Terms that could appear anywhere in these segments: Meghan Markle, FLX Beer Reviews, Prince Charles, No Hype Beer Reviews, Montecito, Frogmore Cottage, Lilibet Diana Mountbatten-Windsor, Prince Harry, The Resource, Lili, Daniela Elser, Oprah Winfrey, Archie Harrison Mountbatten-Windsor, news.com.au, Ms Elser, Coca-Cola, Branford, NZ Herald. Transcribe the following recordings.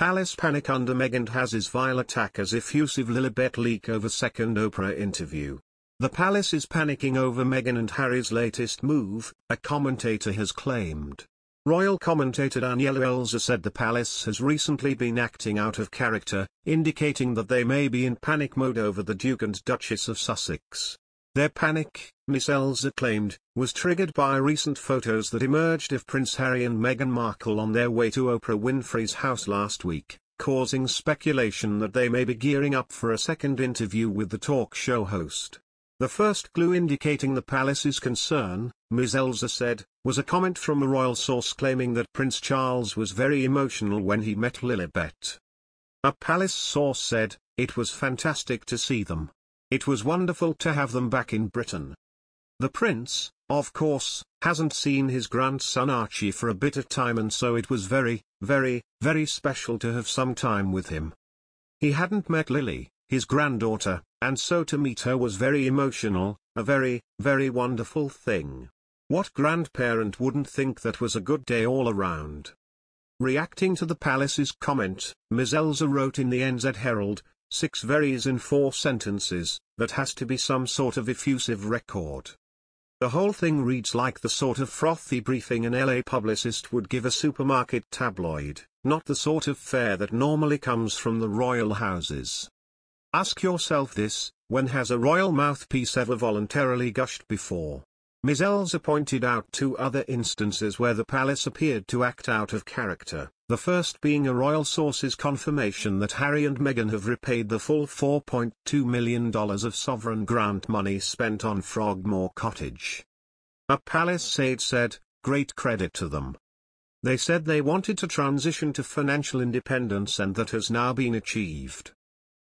Palace panic under Meghan has his vile attack as effusive Lilibet leak over second Oprah interview. The palace is panicking over Meghan and Harry's latest move, a commentator has claimed. Royal commentator Daniela Elser said the palace has recently been acting out of character, indicating that they may be in panic mode over the Duke and Duchess of Sussex. Their panic, Ms Elser claimed, was triggered by recent photos that emerged of Prince Harry and Meghan Markle on their way to Oprah Winfrey's house last week, causing speculation that they may be gearing up for a second interview with the talk show host. The first clue indicating the palace's concern, Ms Elser said, was a comment from a royal source claiming that Prince Charles was very emotional when he met Lilibet. A palace source said, "It was fantastic to see them. It was wonderful to have them back in Britain." The prince, of course, hasn't seen his grandson Archie for a bit of time, and so it was very, very, very special to have some time with him. He hadn't met Lily, his granddaughter, and so to meet her was very emotional, a very, very wonderful thing. What grandparent wouldn't think that was a good day all around? Reacting to the palace's comment, Ms Elser wrote in the NZ Herald, "Six veries in four sentences, that has to be some sort of effusive record. The whole thing reads like the sort of frothy briefing an LA publicist would give a supermarket tabloid, not the sort of fare that normally comes from the royal houses. Ask yourself this, when has a royal mouthpiece ever voluntarily gushed before?" Ms Elser pointed out two other instances where the palace appeared to act out of character, the first being a royal source's confirmation that Harry and Meghan have repaid the full $4.2 million of sovereign grant money spent on Frogmore Cottage. A palace aide said, "Great credit to them. They said they wanted to transition to financial independence, and that has now been achieved."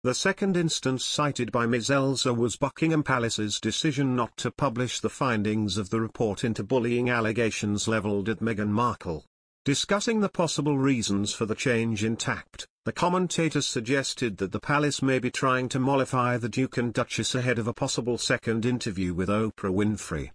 The second instance cited by Ms Elser was Buckingham Palace's decision not to publish the findings of the report into bullying allegations levelled at Meghan Markle. Discussing the possible reasons for the change in tact, the commentator suggested that the palace may be trying to mollify the Duke and Duchess ahead of a possible second interview with Oprah Winfrey.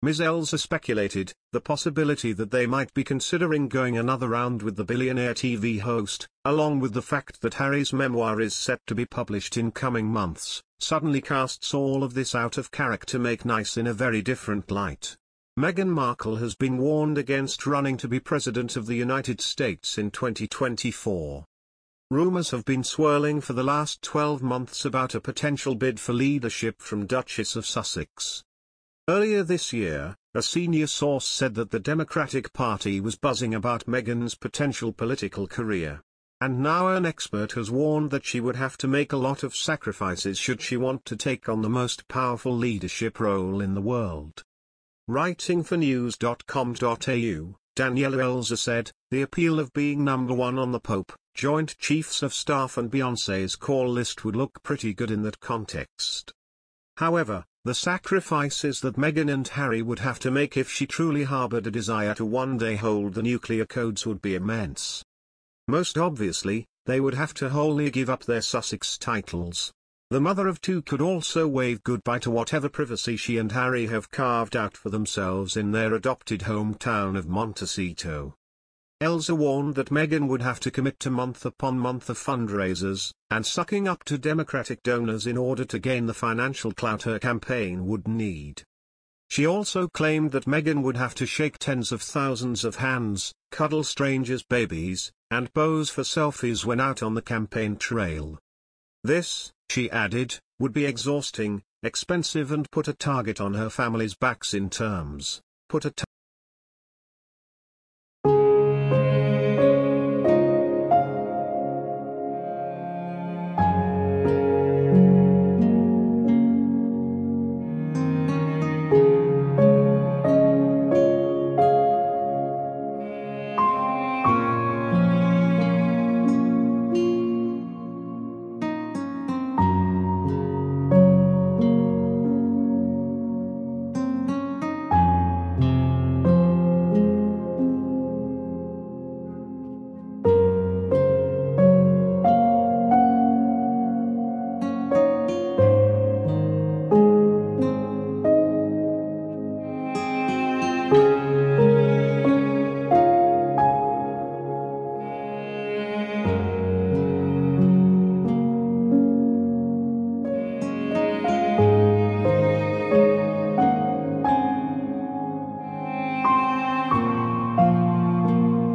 Ms Elser speculated the possibility that they might be considering going another round with the billionaire TV host, along with the fact that Harry's memoir is set to be published in coming months, suddenly casts all of this out of character make nice in a very different light. Meghan Markle has been warned against running to be President of the United States in 2024. Rumours have been swirling for the last 12 months about a potential bid for leadership from Duchess of Sussex. Earlier this year, a senior source said that the Democratic Party was buzzing about Meghan's potential political career. And now an expert has warned that she would have to make a lot of sacrifices should she want to take on the most powerful leadership role in the world. Writing for news.com.au, Daniela Elser said, "The appeal of being number one on the Pope, Joint Chiefs of Staff and Beyoncé's call list would look pretty good in that context. However, the sacrifices that Meghan and Harry would have to make if she truly harbored a desire to one day hold the nuclear codes would be immense. Most obviously, they would have to wholly give up their Sussex titles. The mother of two could also wave goodbye to whatever privacy she and Harry have carved out for themselves in their adopted hometown of Montecito." Elser warned that Meghan would have to commit to month upon month of fundraisers, and sucking up to Democratic donors in order to gain the financial clout her campaign would need. She also claimed that Meghan would have to shake tens of thousands of hands, cuddle strangers' babies, and pose for selfies when out on the campaign trail. This, she added, would be exhausting, expensive, and put a target on her family's backs in terms.